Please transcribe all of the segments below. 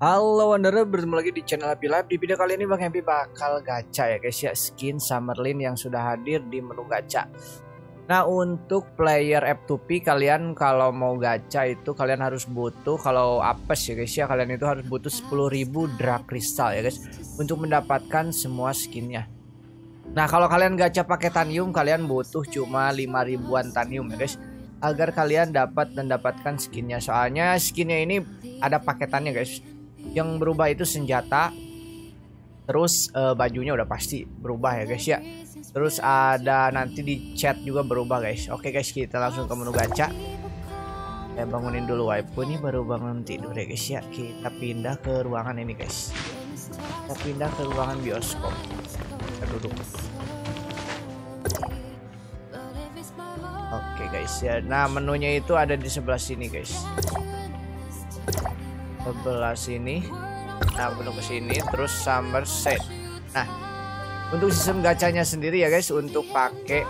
Halo Wanderer, bertemu lagi di channel Hepi Live. Di video kali ini Bang Hepi bakal gacha ya guys ya, skin Summer Lin yang sudah hadir di menu gacha. Nah untuk player F2P, kalian kalau mau gacha itu kalian harus butuh, kalau apes ya guys ya, kalian itu harus butuh 10.000 drag kristal ya guys untuk mendapatkan semua skinnya. Nah kalau kalian gacha pakai tanium, kalian butuh cuma 5.000-an tanium ya guys, agar kalian dapat mendapatkan skinnya. Soalnya skinnya ini ada paketannya guys. Yang berubah itu senjata, terus bajunya udah pasti berubah ya guys ya. Terus ada nanti di chat juga berubah guys. Oke guys, kita langsung ke menu gacha. Saya bangunin dulu waifu nih, baru bangun tidur ya guys ya. Kita pindah ke ruangan ini guys. Kita pindah ke ruangan bioskop. Kita duduk. Oke guys ya. Nah menunya itu ada di sebelah sini guys. Sebelah sini, nah belum ke sini, terus Summer Set. Nah untuk sistem gacanya sendiri ya guys, untuk pakai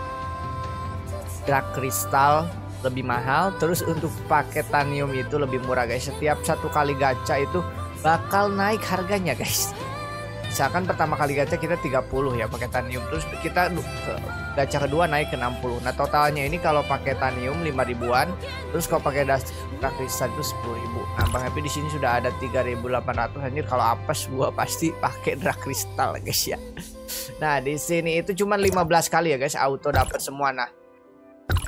drag kristal lebih mahal, terus untuk pakai tanium itu lebih murah guys. Setiap satu kali gacha itu bakal naik harganya guys. Misalkan pertama kali gacha kita 30 ya pakai tanium, terus kita gacha kedua naik ke 60. Nah totalnya ini kalau pakai tanium 5.000-an, terus kalau pakai drag kristal itu 10.000. Nah Bang Hepi di sini sudah ada 3.800. Anjir kalau apes gua pasti pakai drag kristal guys ya. Nah di sini itu cuma 15 kali ya guys, auto dapat semua. Nah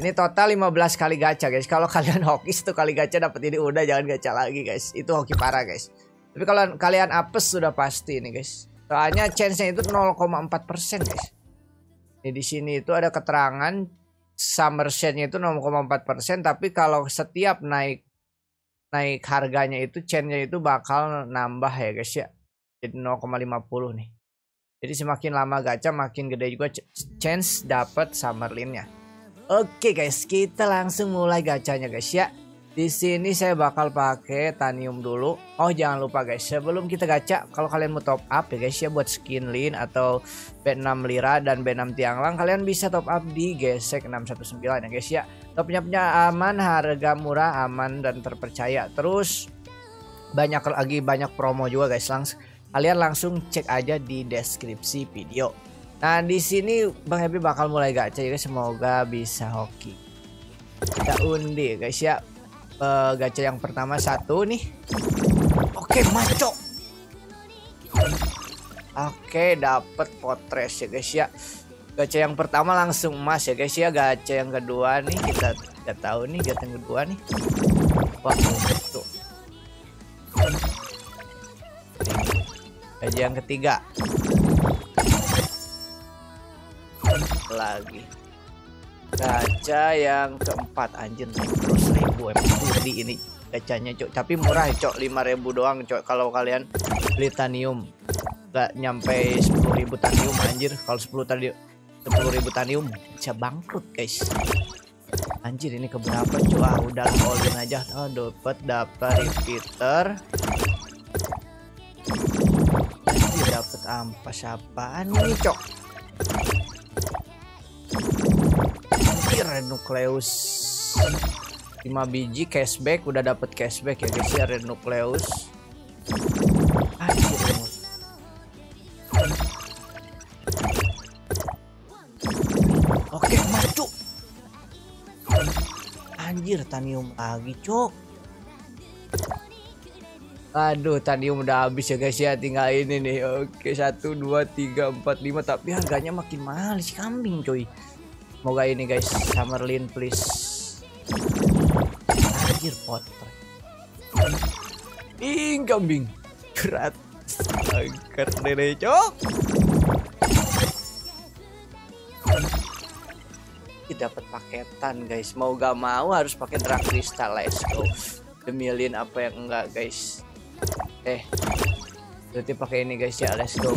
ini total 15 kali gacha guys. Kalau kalian hoki 1 kali gacha dapat ini, udah jangan gacha lagi guys, itu hoki parah guys. Tapi kalau kalian apes sudah pasti ini guys. Soalnya chance-nya itu 0,4% guys. Ini di sini itu ada keterangan Summer Set-nya itu 0,4%, tapi kalau setiap naik harganya itu chance-nya itu bakal nambah ya guys ya. Jadi 0,50 nih. Jadi semakin lama gacha makin gede juga chance dapat Summer Lin-nya. Oke guys, kita langsung mulai gacanya guys ya. Di sini saya bakal pakai tanium dulu. Oh jangan lupa guys, sebelum kita gacha, kalau kalian mau top up ya guys ya buat skin Lin atau B6 Lira dan B6 Tianglang, kalian bisa top up di gesek 619 ya guys ya. Topnya aman, harga murah, aman dan terpercaya. Terus banyak lagi, banyak promo juga guys. Kalian langsung cek aja di deskripsi video. Nah di sini Bang Hepi bakal mulai gacha ya guys, semoga bisa hoki. Kita undi ya guys ya. Gacha yang pertama 1 nih. Oke maco. Oke dapet potres ya guys ya. Gacha yang pertama langsung emas ya guys ya. Gacha yang kedua nih kita tidak tahu nih. Gacha yang kedua nih. Wah itu. Gacha yang ketiga. Lagi. Gacha yang keempat, anjir 100.000 jadi ini gacanya cok, tapi murah cok, 5.000 doang cok. Kalau kalian beli tanium gak nyampe 10.000 tanium anjir, kalau 10.000 tanium bisa bangkrut guys. Anjir ini keberapa cok, ah udah all in aja. Oh dapat repeater, dapat ampas apaan nih cok. Red Nucleus 5 biji cashback, udah dapet cashback ya guys ya. Red Nucleus oke maju. Anjir tanium lagi cok. Aduh tanium udah habis ya guys ya, tinggal ini nih. Oke 1 2 3 4 5, tapi harganya makin mahal si kambing coy. Semoga ini guys, Summer Lin please. Anjir potre. Ing kambing. Berat. Angker dede cok. Kita dapat paketan guys. Mau gak mau harus pakai drag kristal. Let's go. Demi Lin apa yang enggak guys. Berarti pakai ini guys ya. Let's go.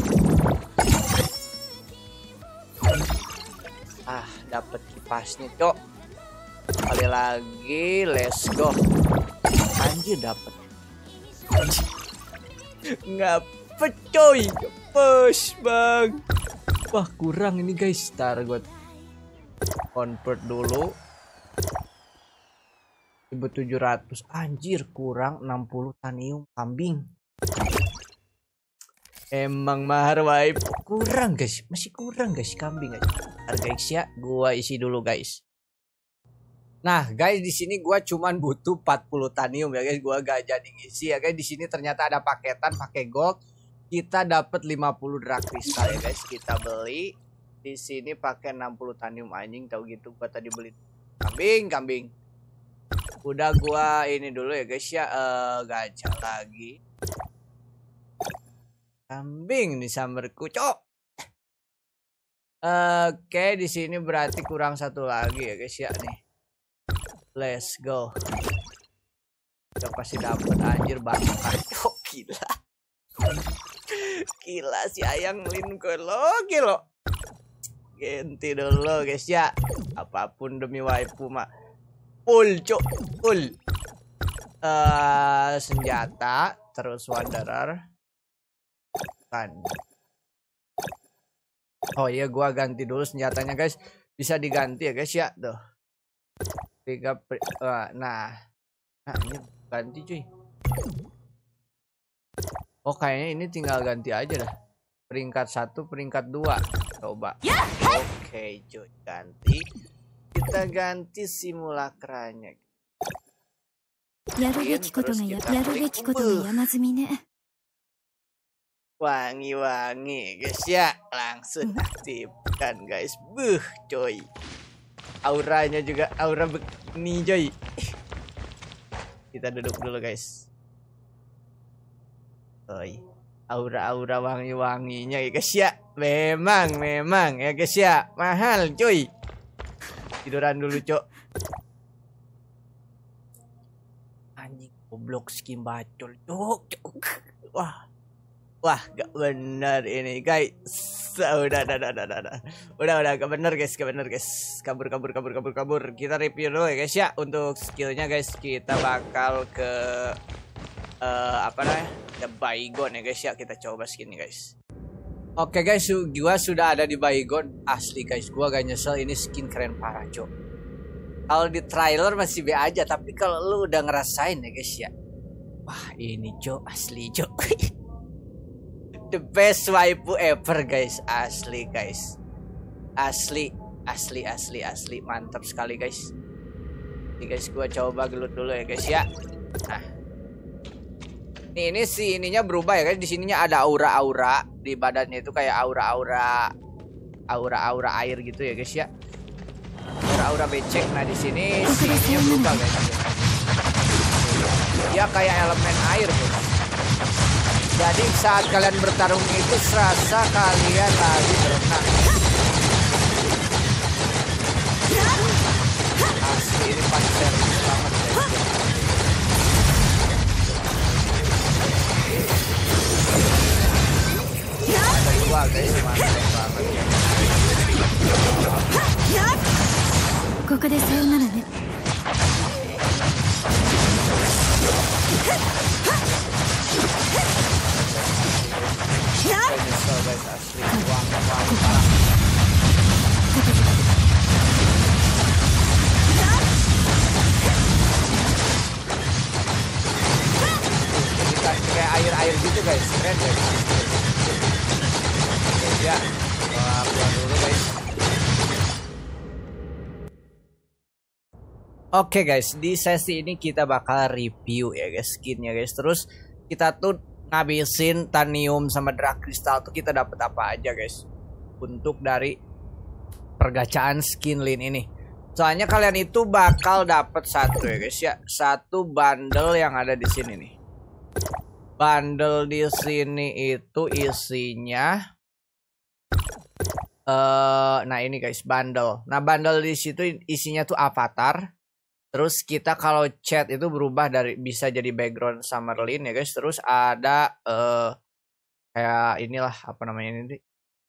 Ah dapat kipasnya cok, kali lagi let's go. Anjir dapat nggak pecoy push bang. Wah kurang ini guys, target convert dulu 1.700. Anjir kurang 60 tanium kambing. Emang mahar wipe kurang guys, masih kurang guys kambing guys. Harga guys ya, gua isi dulu guys. Nah guys, di sini gua cuman butuh 40 tanium ya guys, gua gak jadi ngisi ya guys. Di sini ternyata ada paketan pakai gold. Kita dapat 50 drak kristal ya guys, kita beli. Di sini pakai 60 tanium anjing, tahu gitu gua tadi beli kambing. Udah gua ini dulu ya guys ya, gajah lagi. Kambing nih samberku, cok. Oke, di sini berarti kurang satu lagi ya guys ya nih. Let's go. Udah pasti dapat anjir banget, cok, gila. Gila si Ayang Lin kologi lo. Ganti dulu guys ya. Apapun demi waifu mak. Full cok, full. Senjata terus wanderer. Oh iya, gua ganti dulu senjatanya guys. Bisa diganti ya guys ya. Tuh. Nah, ini ganti cuy. Oh kayaknya ini tinggal ganti aja dah. Peringkat 1, peringkat 2. Coba. Oke cuy, ganti. Kita ganti simulakranya. Wangi-wangi guys ya, langsung aktifkan guys. Buh coy, auranya juga aura begini coy. Kita duduk dulu guys. Coy, aura-aura wangi-wanginya ya guys ya. Memang ya guys ya, mahal coy. Tiduran dulu cok. Anjing goblok skin bacol cok. Wah, gak bener ini guys. Udah, gak bener guys. Kabur. Kita review dulu ya guys ya. Untuk skillnya guys, kita bakal ke ke Baigon ya guys ya. Kita coba skin guys. Oke guys, gua sudah ada di Baigon. Asli guys, gua gak nyesel, ini skin keren parah cok. Kalau di trailer masih B aja, tapi kalau lu udah ngerasain ya guys ya. Wah, ini cok, asli cok. The best waifu ever guys, asli guys, asli mantap sekali guys. Ini guys, gua coba gelut dulu ya guys ya. Nah, ini si ininya berubah ya guys. Di sininya ada aura-aura di badannya itu kayak aura-aura air gitu ya guys ya. Aura-aura becek. Nah di sini si ininya berubah guys. Ya kayak elemen air gitu. Jadi saat kalian bertarung itu serasa kalian lagi berenang. Asli ini pancer banget guys. Wah guys, mantap banget ya. Kayak air-air gitu guys, keren guys. Ya, keluar dulu guys. Oke guys, di sesi ini kita bakal review ya guys skinnya guys. Terus kita tuh ngabisin tanium sama drak kristal tuh kita dapat apa aja guys untuk dari pergacaan skin Lin ini. Soalnya kalian itu bakal dapat satu ya guys ya, satu bundle yang ada di sini nih. Bundle di sini itu isinya nah ini guys bundle. Nah bundle di situ isinya tuh avatar. Terus kita kalau chat itu berubah dari bisa jadi background Summer Lin ya guys. Terus ada kayak inilah apa namanya ini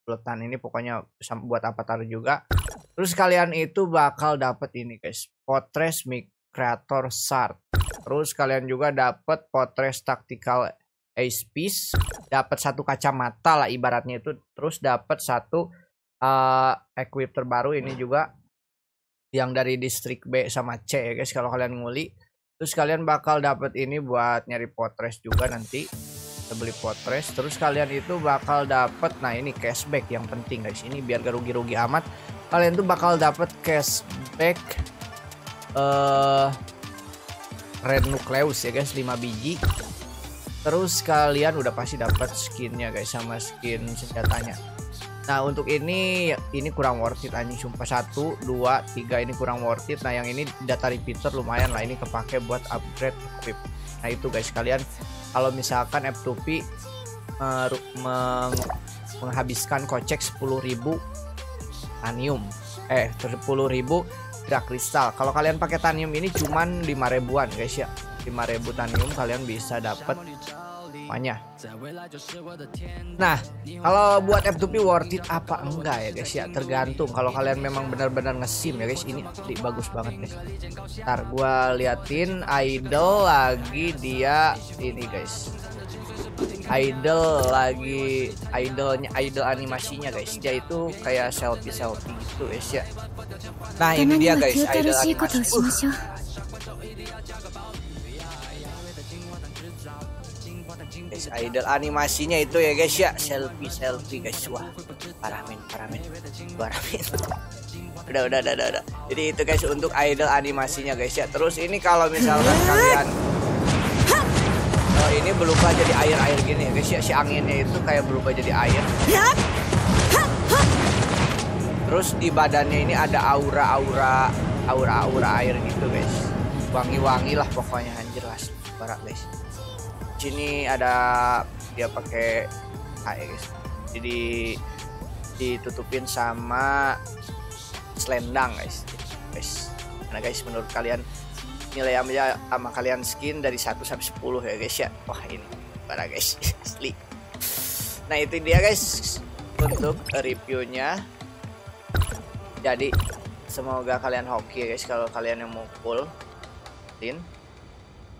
peletan ini pokoknya buat avatar juga. Terus kalian itu bakal dapat ini guys, portrait creator shard. Terus kalian juga dapat portrait tactical ace piece, dapat satu kacamata lah ibaratnya itu. Terus dapat satu equip terbaru ini juga yang dari distrik B sama C ya guys kalau kalian nguli. Terus kalian bakal dapat ini buat nyari potres juga nanti. kita beli potres, terus kalian itu bakal dapet, nah ini cashback yang penting guys, ini biar gak rugi-rugi amat, kalian tuh bakal dapet cashback red nucleus ya guys, 5 biji. Terus kalian udah pasti dapat skinnya guys, sama skin senjatanya. Nah untuk ini kurang worth it anjing sumpah, 1, 2, 3 ini kurang worth it. Nah yang ini data repeater lumayan lah, ini kepake buat upgrade equip. Nah itu guys, kalian kalau misalkan F2P menghabiskan kocek 10.000 tanium 10.000 drak kristal. Kalau kalian pakai tanium ini cuman 5.000-an guys ya, 5.000 tanium kalian bisa dapat banyak. Nah kalau buat F2P worth it apa enggak ya guys ya, tergantung. Kalau kalian memang benar-benar ngesim ya guys, ini bagus banget guys. Ntar gua liatin idol lagi dia ini guys, idol lagi, idolnya, idol animasinya guys, dia itu kayak selfie gitu guys ya. Nah ini dia guys, idol animasi. Guys, idol animasinya itu ya guys ya, selfie guys. Wah parah men. udah jadi itu guys untuk idol animasinya guys ya. Terus ini kalau misalkan kalian ini berubah jadi air gini ya guys ya, si anginnya itu kayak berubah jadi air. Terus di badannya ini ada aura air gitu guys, wangi-wangi lah pokoknya, anjir lah parah guys. Sini ada dia pakai air guys, jadi ditutupin sama selendang guys. Nah guys, menurut kalian nilai aja sama kalian skin dari 1 sampai 10 ya guys ya. Wah ini parah guys asli. Nah itu dia guys untuk reviewnya. Jadi semoga kalian hoki ya guys kalau kalian yang mau full Lin.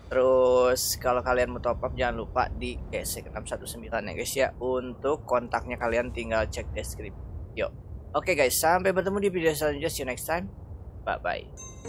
Terus kalau kalian mau top up jangan lupa di gesek 619 ya guys ya. Untuk kontaknya kalian tinggal cek deskripsi. Oke guys, sampai bertemu di video selanjutnya. See you next time. Bye bye.